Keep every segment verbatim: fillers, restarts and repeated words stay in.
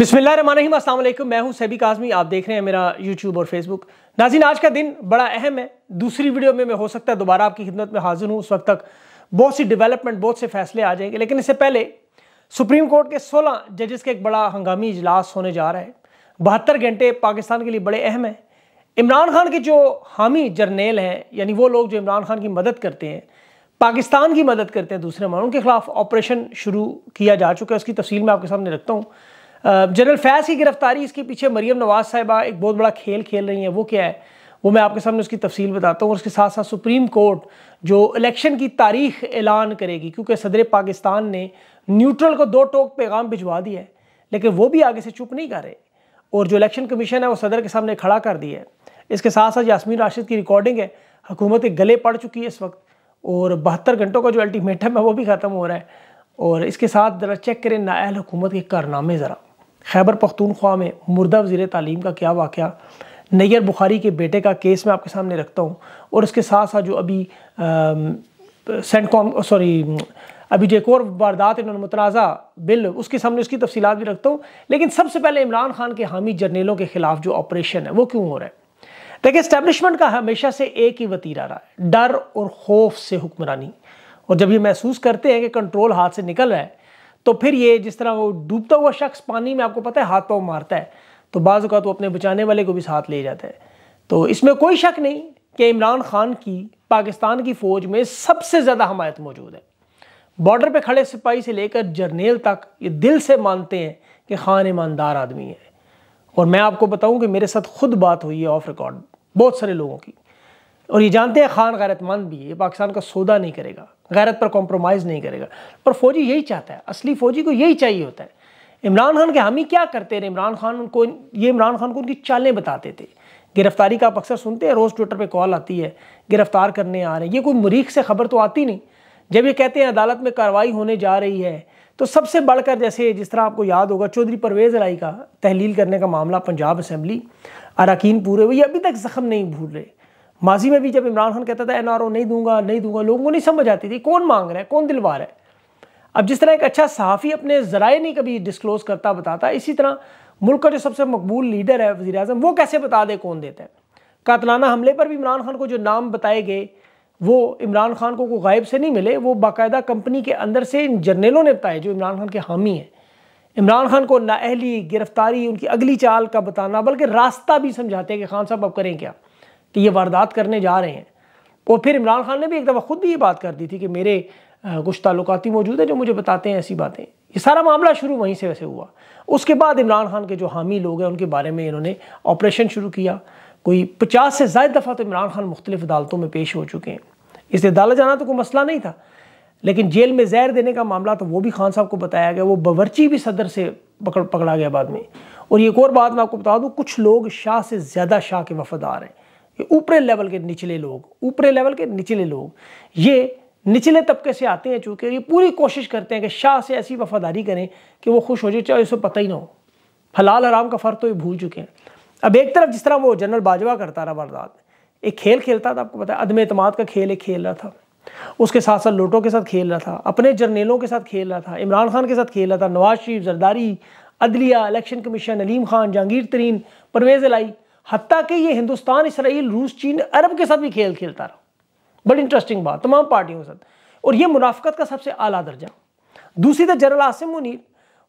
बिस्मिल्लाहिर्रहमानिर्रहीम, अस्सलाम वालेकुम। मैं हूं सैबी काज़मी, आप देख रहे हैं मेरा यूट्यूब और फेसबुक। नाज़रीन, आज का दिन बड़ा अहम है। दूसरी वीडियो में मैं हो सकता है दोबारा आपकी खिदमत में हाजिर हूं। उस वक्त तक बहुत सी डेवलपमेंट, बहुत से फैसले आ जाएंगे, लेकिन इससे पहले सुप्रीम कोर्ट के सोलह जजेस का एक बड़ा हंगामी इजलास होने जा रहा है। बहत्तर घंटे पाकिस्तान के लिए बड़े अहम हैं। इमरान खान के जो हामी जर्नेल हैं, यानी वो लोग जो इमरान खान की मदद करते हैं, पाकिस्तान की मदद करते हैं दूसरे मुल्कों, उनके खिलाफ ऑपरेशन शुरू किया जा चुका है। उसकी तफसील मैं आपके सामने रखता हूँ। जनरल फैज़ की गिरफ्तारी, इसके पीछे मरीम नवाज साहिबा एक बहुत बड़ा खेल खेल रही हैं। वो क्या है, वो मैं आपके सामने उसकी तफसील बताता हूँ। और उसके साथ साथ सुप्रीम कोर्ट जो इलेक्शन की तारीख ऐलान करेगी, क्योंकि सदर पाकिस्तान ने न्यूट्रल को दो टोक पैगाम भिजवा दिया है, लेकिन वो भी आगे से चुप नहीं कर रहे। और जो इलेक्शन कमीशन है वो सदर के सामने खड़ा कर दिया है। इसके साथ साथ यास्मीन राशिद की रिकॉर्डिंग है, हुकूमत के गले पड़ चुकी है इस वक्त। और बहत्तर घंटों का जो अल्टीमेटम है वो भी ख़त्म हो रहा है। और इसके साथ ज़रा चेक करें नाअहल हुकूमत के कारनामे। ज़रा खैबर पख्तूनख्वा में मुर्दा वज़ीर तालीम का क्या वाक़या, नैयर बुखारी के बेटे का केस मैं आपके सामने रखता हूँ। और इसके साथ साथ जो अभी सेंट कॉम सॉरी अभी जो एक और वारदात इन्होंने मुतनाज़ा बिल, उसके सामने उसकी तफसीलात भी रखता हूँ। लेकिन सबसे पहले इमरान खान के हामी जर्नेलों के ख़िलाफ़ जो ऑपरेशन है वो क्यों हो रहा है। देखिए, इस्टेब्लिशमेंट का हमेशा से एक ही वतीरा रहा है, डर और खौफ से हुक्मरानी। और जब ये महसूस करते हैं कि कंट्रोल हाथ से निकल रहा है, तो फिर ये जिस तरह वो डूबता हुआ शख्स पानी में, आपको पता है, हाथ पाँव मारता है, तो बाज़ औक़ात वो अपने बचाने वाले को भी साथ ले जाता है। तो इसमें कोई शक नहीं कि इमरान खान की पाकिस्तान की फ़ौज में सबसे ज़्यादा हमायत मौजूद है। बॉर्डर पे खड़े सिपाही से लेकर जर्नेल तक ये दिल से मानते हैं कि खान ईमानदार आदमी है। और मैं आपको बताऊं कि मेरे साथ खुद बात हुई है ऑफ रिकॉर्ड बहुत सारे लोगों की, और ये जानते हैं खान गैरतमंद भी है। ये पाकिस्तान का सौदा नहीं करेगा, गैरत पर कॉम्प्रोमाइज़ नहीं करेगा। और फौजी यही चाहता है, असली फौजी को यही चाहिए होता है। इमरान खान के हामी क्या करते हैं, इमरान खान उनको ये इमरान खान को उनकी चालें बताते थे। गिरफ्तारी का आप अक्सर सुनते हैं, रोज़ ट्विटर पे कॉल आती है, गिरफ्तार करने आ रहे हैं। ये कोई मुरीख से खबर तो आती नहीं। जब ये कहते हैं अदालत में कार्रवाई होने जा रही है, तो सबसे बढ़कर जैसे जिस तरह आपको याद होगा चौधरी परवेज़ एलाही का तहलील करने का मामला, पंजाब असम्बली अरकान पूरे हुए, ये अभी तक ज़ख्म नहीं भूल रहे। माजी में भी जब इमरान खान कहता था एन आर ओ नहीं दूंगा नहीं दूंगा, लोगों को नहीं समझ आती थी कौन मांग रहा है, कौन दिलवा रहा है। अब जिस तरह एक अच्छा सहाफ़ी अपने ज़राए नहीं कभी डिस्क्लोज़ करता बताता, इसी तरह मुल्क का जो सबसे मकबूल लीडर है वज़ीर आज़म, वो कैसे बता दे कौन देता है। कातलाना हमले पर भी इमरान खान को जो नाम बताए गए, वो इमरान खान को कोई गायब से नहीं मिले, वो बाकायदा कंपनी के अंदर से इन जर्नेलों ने बताए जो इमरान खान के हामी हैं। इमरान खान को नाअहली, गिरफ्तारी, उनकी अगली चाल का बताना, बल्कि रास्ता भी समझाते हैं कि खान साहब अब करें क्या, कि ये वारदात करने जा रहे हैं। और फिर इमरान खान ने भी एक दफ़ा ख़ुद भी ये बात कर दी थी कि मेरे कुछ ताल्लुकाती मौजूद है जो मुझे बताते हैं ऐसी बातें। ये सारा मामला शुरू वहीं से वैसे हुआ। उसके बाद इमरान खान के जो हामी लोग हैं उनके बारे में इन्होंने ऑपरेशन शुरू किया। कोई पचास से ज़ायद दफ़ा तो इमरान खान मुख्तलिफ अदालतों में पेश हो चुके हैं, इसलिए अदालत जाना तो कोई मसला नहीं था। लेकिन जेल में जहर देने का मामला तो वो भी खान साहब को बताया गया, वो बावर्ची भी सदर से पकड़ पकड़ा गया बाद में। और ये एक और बात मैं आपको बता दूँ, कुछ लोग शाह से ज़्यादा शाह के वफादार हैं। ये ऊपरे लेवल के निचले लोग, ऊपरे लेवल के निचले लोग, ये निचले तबके से आते हैं, चूँकि ये पूरी कोशिश करते हैं कि शाह से ऐसी वफादारी करें कि वो खुश हो जाए, चाहे उसे पता ही ना हो। हलाल हराम का फ़र्क तो ये भूल चुके हैं। अब एक तरफ जिस तरह वो जनरल बाजवा करता रहा वारदात, एक खेल खेलता था, आपको पता है, अदम एतमाद का खेल एक खेल रहा था, उसके साथ साथ लोटों के साथ खेल रहा था, अपने जर्नेलों के साथ खेल रहा था, इमरान खान के साथ खेल रहा था। नवाज शरीफ, जरदारी, अदलिया, इलेक्शन कमीशन, अलीम खान, जहांगीर तरीन, परवेज़ एलाही, हत्ता कि ये हिंदुस्तान, इसराइल, रूस, चीन, अरब के साथ भी खेल खेलता रहा। बड़ी इंटरेस्टिंग बात, तमाम पार्टियों के साथ। और ये मुनाफकत का सबसे आला दर्जा। दूसरी तरफ जनरल आसिम मुनीर,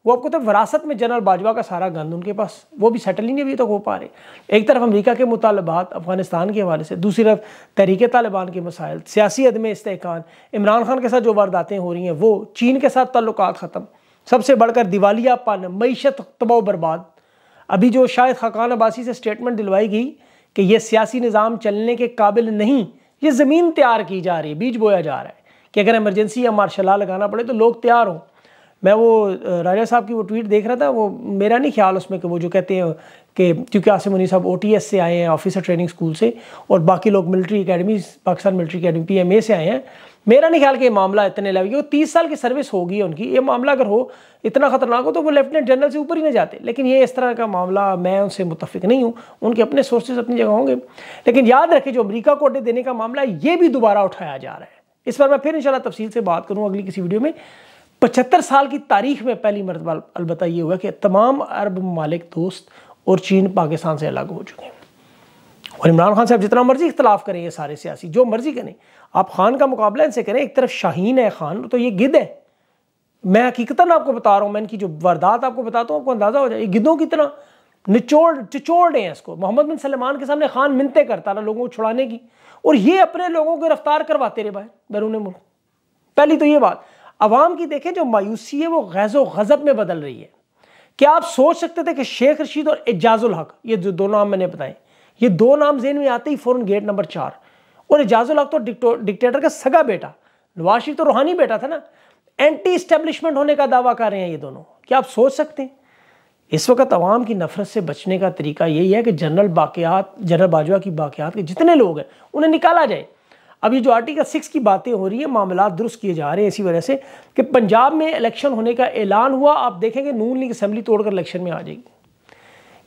वो आपको तो विरासत में जनरल बाजवा का सारा गंद उनके पास, वो भी सेटल ही नहीं अभी तक तो हो पा रहे। एक तरफ अमेरिका के मुतालबात अफगानिस्तान के हवाले से, दूसरी तरफ तहरीक तालिबान के मसाइल, सियासी अदम इस्तेहकाम, इमरान खान के साथ जो वारदातें हो रही हैं वो, चीन के साथ ताल्लुकात ख़त्म, सबसे बढ़कर दिवालियापन, मीशत तबाह बर्बाद। अभी जो शायद खाकान अब्बासी से स्टेटमेंट दिलवाई गई कि यह सियासी निज़ाम चलने के काबिल नहीं, ये ज़मीन तैयार की जा रही है, बीज बोया जा रहा है कि अगर इमरजेंसी या मार्शल लॉ लगाना पड़े तो लोग तैयार हों। मैं वो राजा साहब की वो ट्वीट देख रहा था, वो मेरा नहीं ख्याल उसमें कि वो जो कहते हैं कि क्योंकि आसिम मुनीर साहब ओ टी एस से आए हैं, ऑफिसर ट्रेनिंग स्कूल से, और बाकी लोग military academy, Pakistan military academy P M A से आए हैं, मेरा नहीं ख्याल कि ये मामला इतने लेवल, वो तीस साल की सर्विस होगी उनकी, ये मामला अगर हो इतना ख़तरनाक हो तो वो लेफ्टिनेंट जनरल से ऊपर ही नहीं जाते। लेकिन ये इस तरह का मामला, मैं उनसे मुतफिक नहीं हूँ, उनके अपने सोर्सेज अपनी जगह होंगे। लेकिन याद रखें जो अमरीका को अड्डे देने का मामला, ये भी दोबारा उठाया जा रहा है। इस पर मैं फिर इंशाल्लाह तफसील से बात करूँ अगली किसी वीडियो में। पचहत्तर साल की तारीख में पहली मरतबा अलबत्ता ये हुआ कि तमाम अरब ममालिक दोस्त और चीन पाकिस्तान से अलग हो चुके हैं। और इमरान खान साहब जितना मर्जी इख्तलाफ करें, ये सारे सियासी जो मर्जी करें, आप खान का मुकाबला इनसे करें। एक तरफ शाहीन है खान, तो ये गिद्ध है। मैं हकीकतन आपको बता रहा हूँ, मैं इनकी जो वारदात आपको बताता हूँ आपको अंदाज़ा हो जाए। ये गिद्धों की तरह निचोड़ चिचोड़ हैं इसको। मोहम्मद बिन सलमान के सामने खान मिनते करता रहा लोगों को छुड़ाने की, और ये अपने लोगों को गिरफ्तार करवाते रहे बाहर बैरून मुल्क। पहली तो ये बात, अवाम की देखें जो मायूसी है वो गैज़ो गज़ब में बदल रही है। क्या आप सोच सकते थे कि शेख रशीद और एजाजुल हक, ये जो दो नाम मैंने बताए, ये दो नाम जेन में आते ही फ़ौरन गेट नंबर चार। और एजाजुल हक तो डिक्टेटर का सगा बेटा, नवाज शरीफ तो रूहानी बेटा था ना। एंटी इस्टेब्लिशमेंट होने का दावा कर रहे हैं ये दोनों। क्या आप सोच सकते हैं? इस वक्त अवाम की नफरत से बचने का तरीका यही है कि जनरल बाक़ियात, जनरल बाजवा की बाक़ियात के जितने लोग हैं उन्हें निकाला जाए। अब ये जो आर्टिकल सिक्स की बातें हो रही है, मामला दुरुस्त किए जा रहे हैं इसी वजह से कि पंजाब में इलेक्शन होने का ऐलान हुआ। आप देखेंगे नून लीग असम्बली तोड़कर इलेक्शन में आ जाएगी।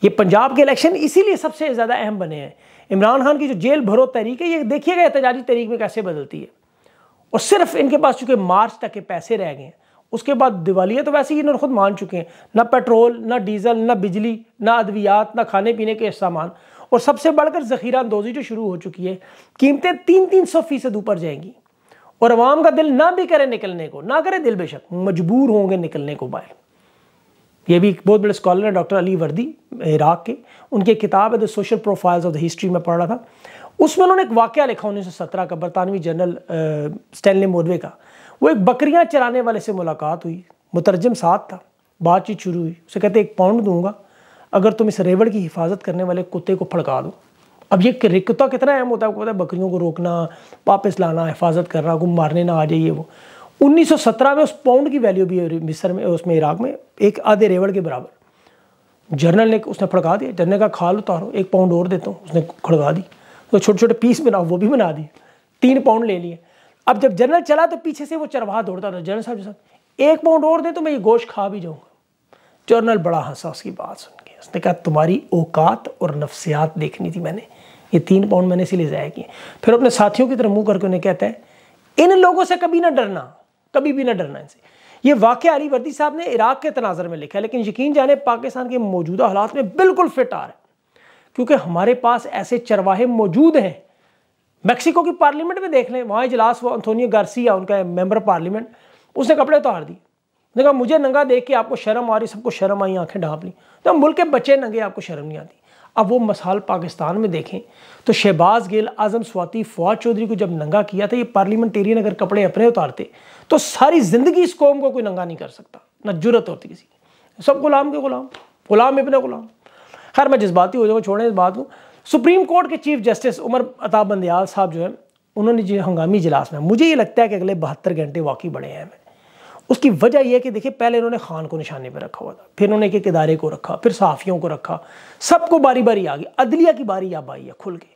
ये पंजाब के इलेक्शन इसीलिए सबसे ज़्यादा अहम बने हैं। इमरान खान की जो जेल भरो तहरीक है, ये देखिएगा एहतजाजी तहरीक में कैसे बदलती है। और सिर्फ इनके पास चूँकि मार्च तक के पैसे रह गए हैं, उसके बाद दिवालियाँ तो वैसे ही इन्होंने खुद मान चुके हैं। ना पेट्रोल, ना डीजल, ना बिजली, ना अद्वियात, ना खाने पीने के सामान, और सबसे बढ़कर ज़खीरा अंदोज़ी जो शुरू हो चुकी है। कीमतें तीन तीन सौ फीसद ऊपर जाएंगी, और आवाम का दिल ना भी करे निकलने को, ना करे दिल, बेशक मजबूर होंगे निकलने को बाहर। ये भी एक बहुत बड़े स्कॉलर हैं डॉक्टर अली वर्दी, इराक़ के, उनकी किताब है the social profiles of the history में पढ़ रहा था। उसमें उन्होंने एक वाक़या लिखा उन्नीस सौ सत्रह का, बरतानवी जनरल स्टैनले मोरवे का। वो एक बकरियाँ चराने वाले से मुलाकात हुई, मुतरजम साथ था, बातचीत शुरू हुई। उसे कहते एक पाउंड दूंगा अगर तुम इस रेवड़ की हिफाजत करने वाले कुत्ते को फड़का दो। अब ये कुत्ता कितना अहम होता है आपको पता है, बकरियों को रोकना, वापस लाना, हिफाजत करना, को मारने ना आ जाइए। वो उन्नीस सौ सत्रह में उस पाउंड की वैल्यू भी है मिस्र में, उसमें इराक़ में एक आधे रेवड़ के बराबर। जनरल ने उसने फड़का दिया, जनरल का खाल उतारो, एक पाउंड और देता हूँ, उसने खड़का दी। तो छोटे छोटे पीस बनाओ, वो भी बना दिए, तीन पाउंड ले लिए। अब जब जनरल चला तो पीछे से वो चरवाहा दौड़ता था, जनरल साहब साहब एक पाउंड और दे तो मैं ये गोश्त खा भी जाऊँगा। जनरल बड़ा हंसा उसकी बात सुन के, उसने कहा तुम्हारी औकात और नफ्सियात देखनी थी मैंने, ये तीन पाउंड मैंने इसीलिए ज़ाया किए। फिर अपने साथियों की तरफ मुँह करके उन्हें कहता है इन लोगों से कभी ना डरना, कभी भी ना डरना इनसे। ये वाक़या अली वर्दी साहब ने इराक़ के तनाज़र में लिखा है, लेकिन यकीन जाने पाकिस्तान के मौजूदा हालात में बिल्कुल फिट आ रहा है, क्योंकि हमारे पास ऐसे चरवाहे मौजूद हैं। मैक्सिको की पार्लियामेंट में देख लें, वहाँ इजलास हुआ, अंतोनियो गार्सिया उनका मेंबर पार्लियामेंट, उसने कपड़े उतार दिए, उसने कहा मुझे नंगा देख के आपको शर्म आ रही, सबको शर्म आई, आंखें ढाँप ली, तो मुल्क के बच्चे नंगे आपको शर्म नहीं आती। अब वो मसाल पाकिस्तान में देखें तो शहबाज गिल, आज़म स्वाति, फवाद चौधरी को जब नंगा किया था, ये पार्लियामेंटेरियन अगर कपड़े अपने उतारते तो सारी ज़िंदगी इस कौम को कोई नंगा नहीं कर सकता, ना जुर्रत होती किसी की, सब गुलाम के गुलाम, गुलाम इबन गुलाम। खैर मैं जज्बाती हो जाऊँ, छोड़ें इस बात को। सुप्रीम कोर्ट के चीफ जस्टिस उमर अता बंदियाल साहब जो है, उन्होंने जो हंगामी इजलास में, मुझे ये लगता है कि अगले बहत्तर घंटे वाकई बड़े हैं। उसकी वजह यह है कि देखिए पहले इन्होंने खान को निशाने पर रखा हुआ था, फिर उन्होंने एक इदारे को रखा, फिर सहाफ़ियों को रखा, सबको बारी बारी आ गई। अदलिया की बारी अब आई है खुल के।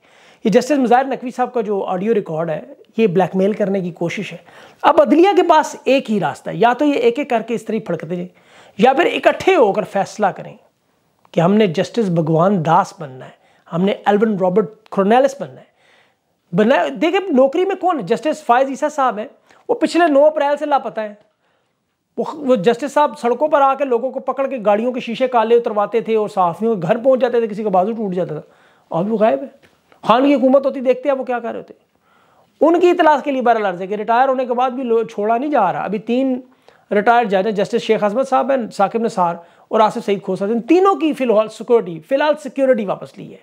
ये जस्टिस मज़हर नकवी साहब का जो ऑडियो रिकॉर्ड है, ये ब्लैकमेल करने की कोशिश है। अब अदलिया के पास एक ही रास्ता है, या तो ये एक एक करके इस तरह फड़कते जाए, या फिर इकट्ठे होकर फैसला करें कि हमने जस्टिस भगवान दास बनना है, हमने एल्विन रॉबर्ट क्रोनेलिस बनना है। बनना देखिए नौकरी में कौन है, जस्टिस फैज़ ईसा साहब है, वो पिछले नौ अप्रैल से लापता है। वो जस्टिस साहब सड़कों पर आकर लोगों को पकड़ के गाड़ियों के शीशे काले उतरवाते थे और सहाफ़ियों के घर पहुंच जाते थे, किसी का बाजू टूट जाता था। और वो गायब है, खान की हुकूमत होती देखते हैं वो क्या कर रहे होते। उनकी इतलास के लिए बहरहाल अर्ज है कि रिटायर होने के बाद भी छोड़ा नहीं जा रहा। अभी तीन रिटायर जज हैं, जस्टिस शेख असमत साहब हैं, साकिब निसार और आसिफ सईद खोसा, इन तीनों की फिलहाल सिक्योरिटी फिलहाल सिक्योरिटी वापस ली है।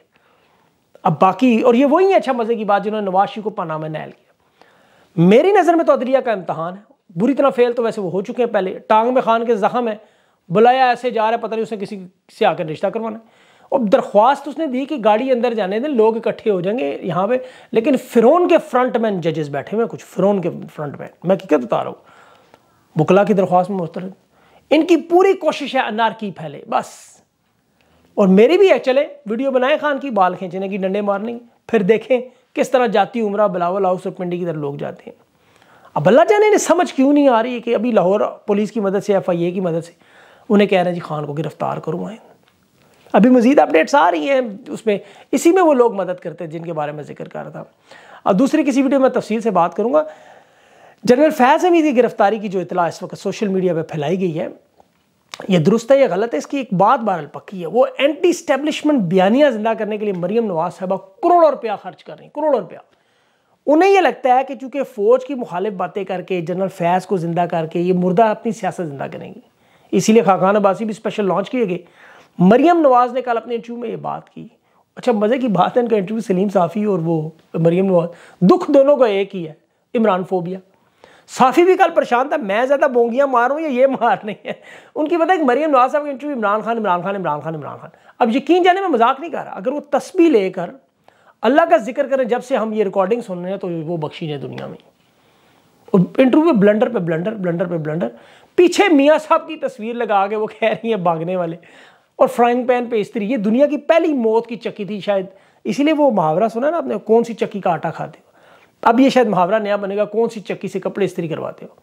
अब बाकी, और ये वही अच्छा मज़े की बात जिन्होंने नवाज शरीफ को पनाह में नहल किया। मेरी नज़र में तो अदलिया का इम्तहान है, बुरी तरह फेल तो वैसे वो हो चुके हैं। पहले टांग में खान के ज़ख़म है, बुलाया ऐसे जा रहा है, पता नहीं उसने किसी से आकर रिश्ता करवाना है। और दरख्वास्त उसने दी कि गाड़ी अंदर जाने दें, लोग इकट्ठे हो जाएंगे यहाँ पे, लेकिन फ़िरौन के फ्रंट में जजेस बैठे हुए हैं, कुछ फ़िरौन के फ्रंट में। मैं हकीकत बता रहा हूँ, बुकला की दरख्वास्त में मुस्तरद। इनकी पूरी कोशिश है अनारकी फैले बस, और मेरी भी है, चले वीडियो बनाएं खान की, बाल खींचने की, डंडे मारने की, फिर देखें किस तरह जाती उमरा, बिलावल हाउस और पिंडी की तरफ लोग जाते हैं। अब अल्लाह जाने इन्हें समझ क्यों नहीं आ रही है कि अभी लाहौर पुलिस की मदद से, एफ आई ए की मदद से उन्हें कह रहे हैं जी खान को गिरफ्तार करवाएं। अभी मज़ीद अपडेट्स आ रही हैं, उसमें इसी में वो लोग मदद करते हैं जिनके बारे में जिक्र कर रहा था। अब दूसरी किसी वीडियो में तफसील से बात करूँगा। जनरल फैज़ हमीद की गिरफ्तारी की जो इतला इस वक्त सोशल मीडिया पर फैलाई गई है, यह दुरुस्त है या गलत है, इसकी एक बात बहरहाल पक्की है, वो एंटी स्टैब्लिशमेंट बयानियाँ जिंदा करने के लिए मरीम नवाज साहबा करोड़ों रुपया खर्च कर रही हैं, करोड़ों रुपया। उन्हें यह लगता है कि चूंकि फ़ौज की मुखालिफ बातें करके जनरल फैज़ को जिंदा करके ये मुर्दा अपनी सियासत जिंदा करेंगी, इसीलिए खाकान अब्बासी भी स्पेशल लॉन्च किए गए। मरीम नवाज ने कल अपने इंटरव्यू में ये बात की। अच्छा, मज़े की बात है, इनका इंटरव्यू सलीम साफ़ी और वो मरीम नवाज, दुख दोनों का एक ही है, इमरान फोबिया। साफ़ी भी कल परेशान था, मैं ज़्यादा बोंगियाँ मारूँ या ये मारनी है उनकी, पता है कि मरीम नवाज साहब का इंटरव्यू इमरान खान इमरान खान इमरान खान इमरान खान। अब यकीन जाने में मजाक नहीं कर रहा, अगर वो तस्बीह लेकर अल्लाह का जिक्र करें जब से हम ये रिकॉर्डिंग सुन रहे हैं तो वो बख्शी है दुनिया में। इंटरव्यू में ब्लंडर पे ब्लंडर ब्लंडर पे ब्लंडर, पीछे मियाँ साहब की तस्वीर लगा के वो कह रही है भागने वाले, और फ्राइंग पैन पे इस्त्री। ये दुनिया की पहली मौत की चक्की थी शायद, इसीलिए वो मुहावरा सुना ना आपने, कौन सी चक्की का आटा खाते हो। अब ये शायद मुहावरा नया बनेगा, कौन सी चक्की से कपड़े इस्त्री करवाते हो।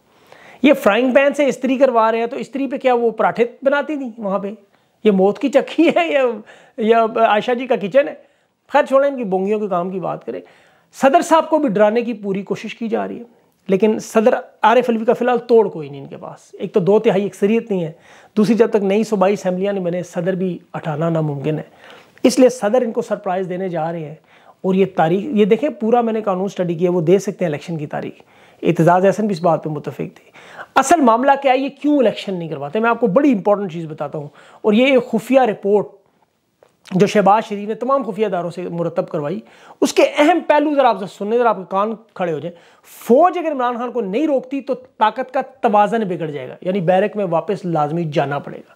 ये फ्राइंग पैन से इस्त्री करवा रहे हैं, तो इस्त्री पे क्या वो पराठे बनाती थी वहाँ पे? ये मौत की चक्की है या या आयशा जी का किचन है? खैर छोड़ें, इनकी बोंगियों के काम की बात करें। सदर साहब को भी डराने की पूरी कोशिश की जा रही है, लेकिन सदर आरिफ अलवी का फिलहाल तोड़ कोई नहीं इनके पास। एक तो दो तिहाई अक्सरियत नहीं है, दूसरी जब तक नई सूबाई असम्बलियाँ नहीं बने सदर भी हटाना नामुमकिन है, इसलिए सदर इनको सरप्राइज़ देने जा रहे हैं। और ये तारीख ये देखें, पूरा मैंने कानून स्टडी किया, वो दे सकते हैं इलेक्शन की तारीख। एतजाज़ अहसन भी इस बात पर मुतफिक थे। असल मामला क्या है, ये क्यों इलेक्शन नहीं करवाते, मैं आपको बड़ी इंपॉर्टेंट चीज़ बताता हूँ। और ये खुफिया रिपोर्ट जो शहबाज शरीफ ने तमाम खुफिया इदारों से मुरतब करवाई, उसके अहम पहलू ज़रा आप सुनने, ज़रा आपके कान खड़े हो जाए। फ़ौज अगर इमरान खान को नहीं रोकती तो ताकत का तवाज़न बिगड़ जाएगा, यानी बैरक में वापस लाजमी जाना पड़ेगा।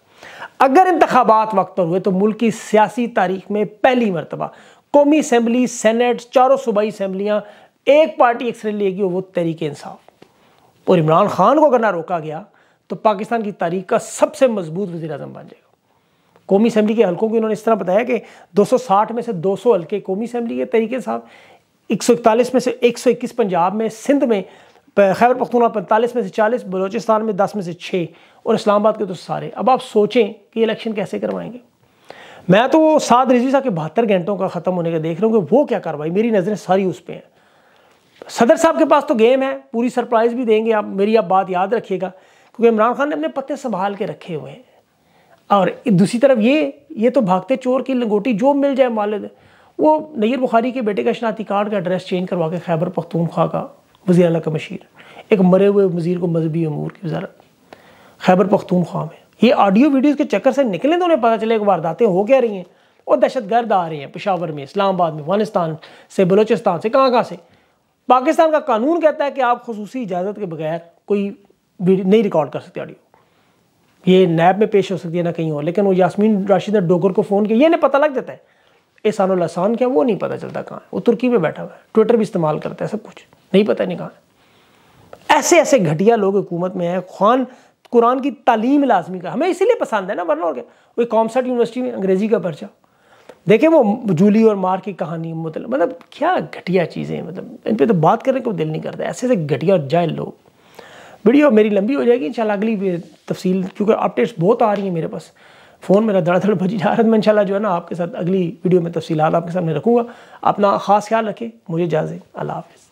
अगर इंतखाबात वक्त पर हुए तो मुल्क की सियासी तारीख में पहली मरतबा कौमी असम्बली, सेनेट, चारों सूबाई असम्बलियाँ एक पार्टी एक्सरे लेगी, वो तहरीक इंसाफ। और इमरान खान को अगर ना रोका गया तो पाकिस्तान की तारीख का सबसे मजबूत वज़ीर आज़म बन जाएगा। कौमी असम्बली के हल्कों को इन्होंने इस तरह बताया कि दो सौ साठ में से दो सौ हल्के कौमी असम्बली के तहरीक इंसाफ, एक सौ इकतालीस में से एक सौ इक्कीस पंजाब में, सिंध में, खैबर पख्तूनख्वा पैंतालीस में से चालीस, बलूचिस्तान में दस में से छः, और इस्लामाबाद के तो सारे। अब आप सोचें कि इलेक्शन कैसे करवाएंगे। मैं तो साद रिजवी साहब के बहत्तर घंटों का ख़त्म होने का देख रहा हूँ कि वो क्या कार्रवाई, मेरी नज़रें सारी उस पर हैं। सदर साहब के पास तो गेम है, पूरी सरप्राइज़ भी देंगे। आप मेरी आप बात याद रखिएगा, क्योंकि इमरान खान ने अपने पत्ते संभाल के रखे हुए हैं। और दूसरी तरफ ये ये तो भागते चोर की लंगोटी, जो मिल जाए मालिद। वो नैयर बुखारी के बेटे का शनाख्ती कार्ड का एड्रेस चेंज करवा के खैबर पख्तूनख्वा का वज़ीर आला का मशीर, एक मरे हुए वज़ीर को मजहबी अमूर की वज़ारत खैबर पख्तूनख्वा में। ये ऑडियो वीडियोस के चक्कर से निकलें तो उन्हें पता चले कि वारदातें हो क्या रही हैं, और दहशतगर्द आ रहे हैं पेशावर में, इस्लामाबाद में, अफगानिस्तान से, बलूचिस्तान से, कहाँ कहाँ से। पाकिस्तान का कानून कहता है कि आप खुसूसी इजाज़त के बगैर कोई नहीं रिकॉर्ड कर सकते ऑडियो। ये नैब में पेश हो सकती है ना कहीं और, लेकिन वो यास्मीन राशिद ने डोगर को फ़ोन किया, ये नहीं पता लग जाता है। एहसान उल अहसान क्या, वो नहीं पता चलता कहाँ है, वो तुर्की में बैठा हुआ है, ट्विटर भी इस्तेमाल करता है, सब कुछ नहीं पता नहीं कहाँ है। ऐसे ऐसे घटिया लोग हुकूमत में हैं। खान कुरान की तालीम लाजमी का हमें इसीलिए पसंद है ना, वरना और क्या। वो कॉमसेट यूनिवर्सिटी में अंग्रेज़ी का पर्चा देखें, वो जूली और मार की कहानी, मतलब मतलब क्या घटिया चीज़ें, मतलब इन पर तो बात करने को दिल नहीं करता। ऐसे ऐसे घटिया और जाहिल लोग। वीडियो मेरी लंबी हो जाएगी इंशाल्लाह, अगली तफसील, क्योंकि अपडेट्स बहुत आ रही हैं मेरे पास, फ़ोन मेरा धड़ाधड़ बजी जा रहा है। मैं इंशाल्लाह जो है ना आपके साथ अगली वीडियो में तफसीलात आपके सामने रखूँगा। अपना ख़ास ख्याल रखें, मुझे इजाज़त, अल्लाह हाफ़िज़।